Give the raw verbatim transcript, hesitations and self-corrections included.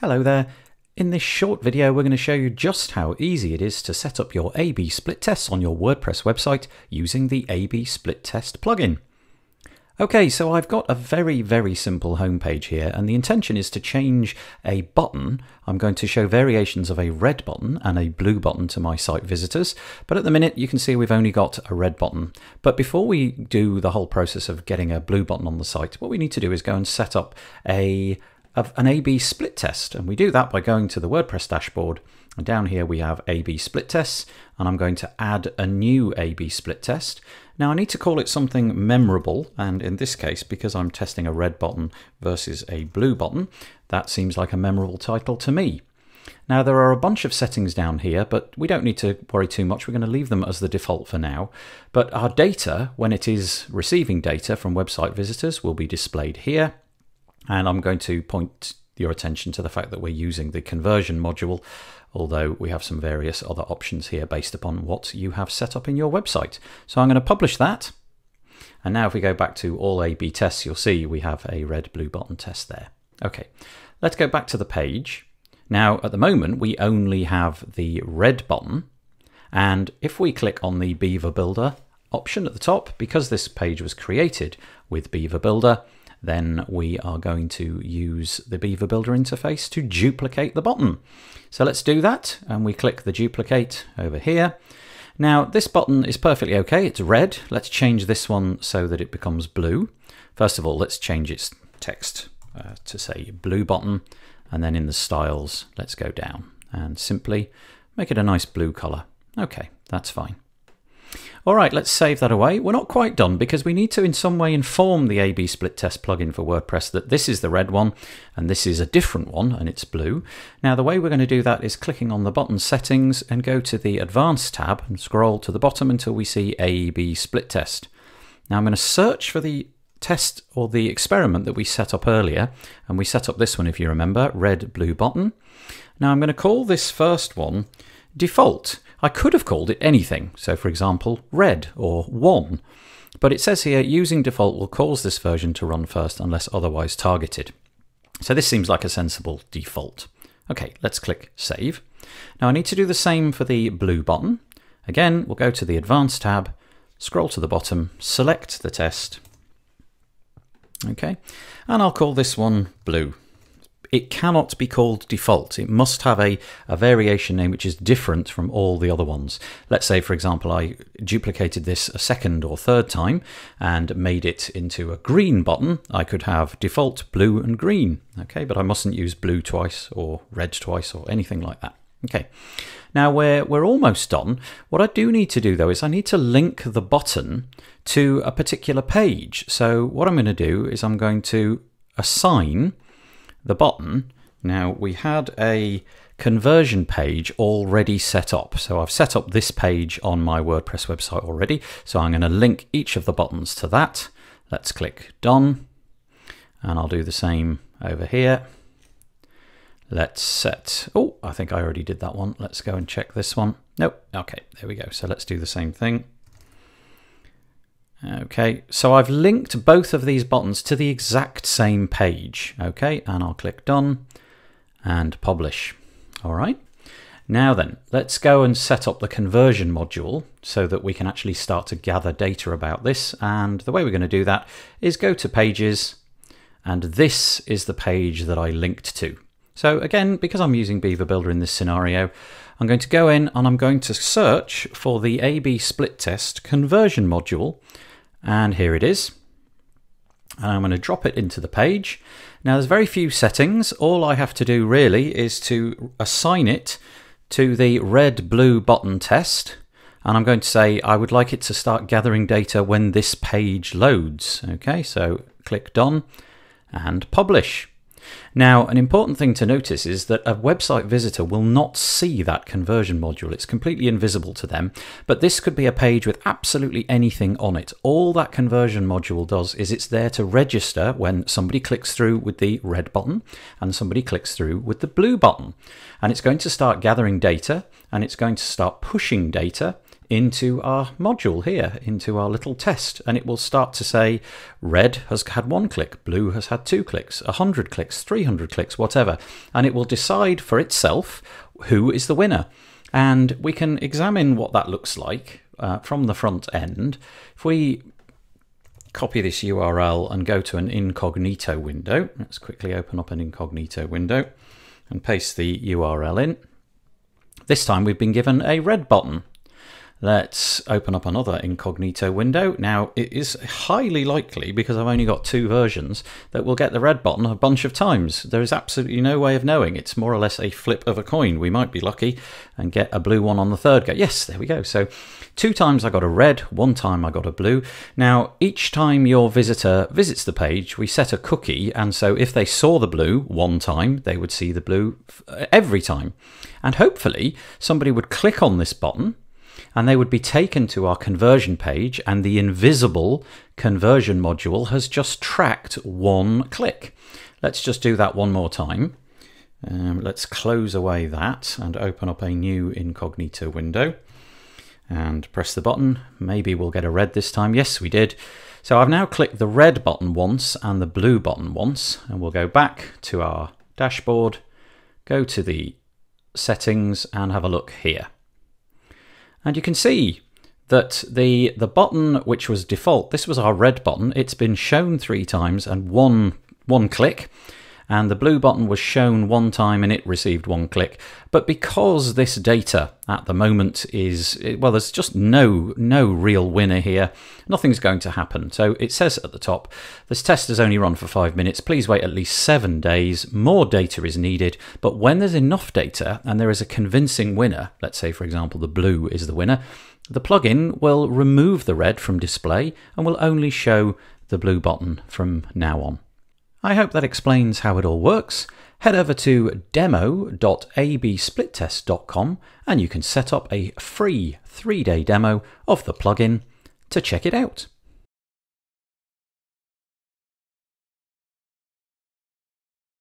Hello there. In this short video we're going to show you just how easy it is to set up your A B split tests on your WordPress website using the A B split test plugin. Okay, so I've got a very very simple homepage here, and the intention is to change a button. I'm going to show variations of a red button and a blue button to my site visitors, but at the minute you can see we've only got a red button. But before we do the whole process of getting a blue button on the site, what we need to do is go and set up a of an A B split test, and we do that by going to the WordPress dashboard, and down here we have A B split tests, and I'm going to add a new A B split test. Now I need to call it something memorable, and in this case, because I'm testing a red button versus a blue button, that seems like a memorable title to me. Now there are a bunch of settings down here, but we don't need to worry too much. We're going to leave them as the default for now. But our data, when it is receiving data from website visitors, will be displayed here. And I'm going to point your attention to the fact that we're using the conversion module, although we have some various other options here based upon what you have set up in your website. So I'm going to publish that. And now if we go back to all A B tests, you'll see we have a red blue button test there. Okay, let's go back to the page. Now at the moment we only have the red button, and if we click on the Beaver Builder option at the top, because this page was created with Beaver Builder, then we are going to use the Beaver Builder interface to duplicate the button. So let's do that, and we click the duplicate over here. Now this button is perfectly okay, it's red. Let's change this one so that it becomes blue. First of all, let's change its text uh, to say blue button, and then in the styles, let's go down and simply make it a nice blue color. Okay, that's fine. All right, let's save that away. We're not quite done, because we need to in some way inform the A B split test plugin for WordPress that this is the red one and this is a different one and it's blue. Now the way we're going to do that is clicking on the button settings and go to the advanced tab and scroll to the bottom until we see A B split test. Now I'm going to search for the test or the experiment that we set up earlier, and we set up this one, if you remember, red blue button. Now I'm going to call this first one default. I could have called it anything, so for example red or one, but it says here using default will cause this version to run first unless otherwise targeted. So this seems like a sensible default. Okay, let's click save. Now I need to do the same for the blue button. Again, we'll go to the advanced tab, scroll to the bottom, select the test. Okay, and I'll call this one blue. It cannot be called default. It must have a, a variation name which is different from all the other ones. Let's say, for example, I duplicated this a second or third time and made it into a green button. I could have default blue and green, okay? But I mustn't use blue twice or red twice or anything like that. Okay, now we're, we're almost done. What I do need to do though is I need to link the button to a particular page. So what I'm going to do is I'm going to assign the button. Now we had a conversion page already set up, so I've set up this page on my WordPress website already, so I'm going to link each of the buttons to that. Let's click done, and I'll do the same over here. Let's set, oh I think I already did that one, let's go and check this one. Nope, okay, there we go. So let's do the same thing. Okay, so I've linked both of these buttons to the exact same page. Okay, and I'll click done and publish. All right, now then, let's go and set up the conversion module so that we can actually start to gather data about this. And the way we're going to do that is go to pages, and this is the page that I linked to. So again, because I'm using Beaver Builder in this scenario, I'm going to go in and I'm going to search for the A B split test conversion module. And here it is. And I'm going to drop it into the page. Now there's very few settings. All I have to do really is to assign it to the red blue button test. And I'm going to say I would like it to start gathering data when this page loads. Okay, so click done and publish. Now, an important thing to notice is that a website visitor will not see that conversion module. It's completely invisible to them, but this could be a page with absolutely anything on it. All that conversion module does is it's there to register when somebody clicks through with the red button and somebody clicks through with the blue button. And it's going to start gathering data, and it's going to start pushing data into our module here, into our little test, and it will start to say red has had one click, blue has had two clicks, one hundred clicks, three hundred clicks, whatever, and it will decide for itself who is the winner. And we can examine what that looks like uh, from the front end. If we copy this U R L and go to an incognito window, let's quickly open up an incognito window and paste the U R L in. This time we've been given a red button. Let's open up another incognito window. Now, it is highly likely, because I've only got two versions, that we'll get the red button a bunch of times. There is absolutely no way of knowing. It's more or less a flip of a coin. We might be lucky and get a blue one on the third go. Yes, there we go. So two times I got a red, one time I got a blue. Now, each time your visitor visits the page, we set a cookie. And so if they saw the blue one time, they would see the blue every time. And hopefully somebody would click on this button, and they would be taken to our conversion page, and the invisible conversion module has just tracked one click. Let's just do that one more time. Um, let's close away that and open up a new incognito window and press the button. Maybe we'll get a red this time. Yes, we did. So I've now clicked the red button once and the blue button once, and we'll go back to our dashboard, go to the settings and have a look here. And you can see that the, the button which was default, this was our red button, it's been shown three times and one, one click. And the blue button was shown one time and it received one click. But because this data at the moment is, well, there's just no, no real winner here. Nothing's going to happen. So it says at the top, this test has only run for five minutes. Please wait at least seven days. More data is needed. But when there's enough data and there is a convincing winner, let's say, for example, the blue is the winner, the plugin will remove the red from display and will only show the blue button from now on. I hope that explains how it all works. Head over to demo dot a b split test dot com and you can set up a free three-day demo of the plugin to check it out.